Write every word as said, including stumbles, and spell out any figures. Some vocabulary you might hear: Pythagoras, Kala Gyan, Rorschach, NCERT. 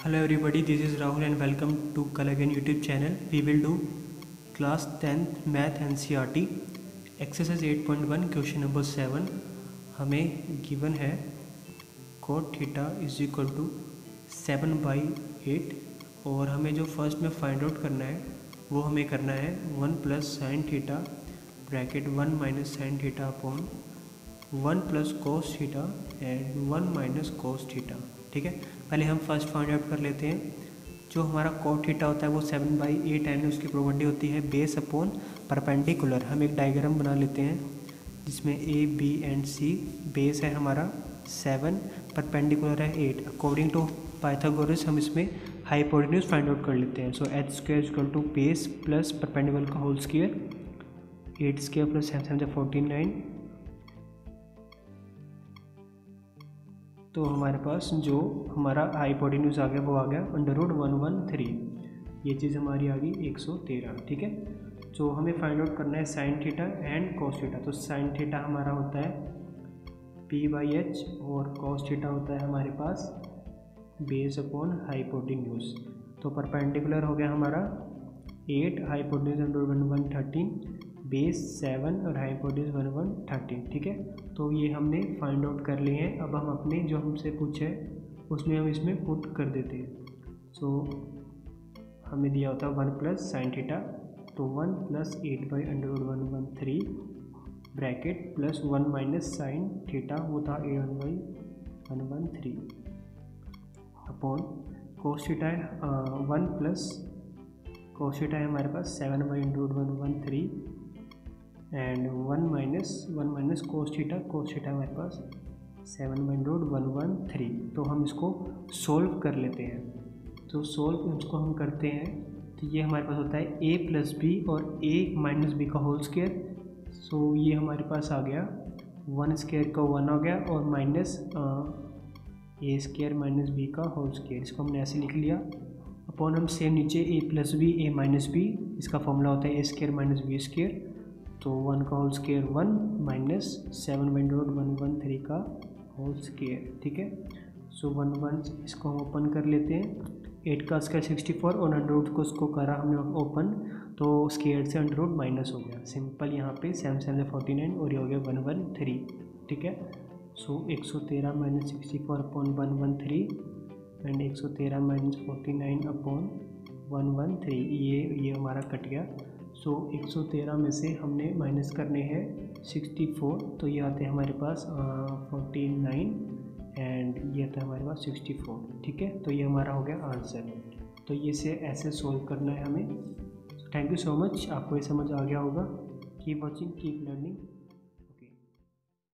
Hello everybody, this is Rahul and welcome to Kala Gyan YouTube channel. We will do class tenth math N C R T exercise eight point one question number seven. हमें given है cot theta is equal to seven by eight और हमें जो first में find out करना है वो हमें करना है one plus sin theta bracket one minus sin theta upon one plus cos theta and one minus cos theta. ठीक है, पहले हम फर्स्ट फाइंड आउट कर लेते हैं. जो हमारा cot थीटा होता है वो सेवन बाई एट एन उसकी प्रॉपर्टी होती है बेस अपॉन परपेंडिकुलर. हम एक डायग्राम बना लेते हैं जिसमें A B and C, base है हमारा सेवन, परपेंडिकुलर है एट. अकॉर्डिंग टू पाइथागोरस हम इसमें हाइपोटेन्यूज फाइंड आउट कर लेते हैं. So H square equal to base plus perpendicular का whole square, eight square plus seven से फोर्टी नाइन. तो हमारे पास जो हमारा हाइपोटेन्यूज आ गया वो आ गया under root one one three. ये चीज़ हमारी आ गई एक सौ तेरह. ठीक है, तो हमें फाइंड आउट करना है sine theta and cos theta. तो साइन थीटा हमारा होता है पी बाई एच और कॉस थीटा होता है हमारे पास बेस अपॉन हाइपोटेन्यूज. तो परपेंडिकुलर हो गया हमारा eight, hypotenuse under one one thirteen, base seven और हाइपोटेन्यूज वन वन थर्टीन. ठीक है, तो ये हमने फाइंड आउट कर लिए हैं. अब हम अपने जो हमसे पूछे उसमें हम इसमें पुट कर देते हैं. सो so, हमें दिया होता है वन प्लस साइन थीटा, तो one plus eight by under root one one three bracket plus one minus sine theta, वो था a one by one one three upon cos theta है वन प्लस कोस थीटा है हमारे पास seven by under root one one three and one minus one minus cos theta. Cos theta हमारे पास seven by root one one three. तो हम इसको solve कर लेते हैं. तो सोल्व इसको हम करते हैं तो ये हमारे पास होता है ए प्लस बी और ए माइनस बी का होल स्क्वायर. सो ये हमारे पास आ गया वन स्क्वायर का वन हो गया और minus A square minus B का होल स्क्वायर. इसको हमने ऐसे लिख लिया अपॉन हम सेम नीचे A plus B A minus B, इसका फॉर्मूला होता है A square minus B square. तो वन का whole square one minus seven by root one one three का होल स्केयर. ठीक है, सो वन वन इसको हम ओपन कर लेते हैं. एट का स्केयर सिक्सटी फोर और अंडर रूट को उसको करा हमने ओपन तो स्केयर से अंडर रूट माइनस हो गया. सिंपल यहाँ पे सेवन सेवन फोर्टी नाइन और ये हो गया वन वन थ्री. ठीक है, सो एक सौ तेरह minus sixty four upon one one three and एक सौ तेरह minus forty nine upon one one three. ये ये हमारा कट गया. सो so, एक सौ तेरह में से हमने माइनस करने हैं सिक्सटी फोर, तो ये आते हैं हमारे पास फोर्टी नाइन एंड ये आता है हमारे पास सिक्सटी फोर. ठीक है, तो ये हमारा हो गया आंसर. तो ये से ऐसे सोल्व करना है हमें. थैंक यू सो मच, आपको ये समझ आ गया होगा. Keep watching, keep learning.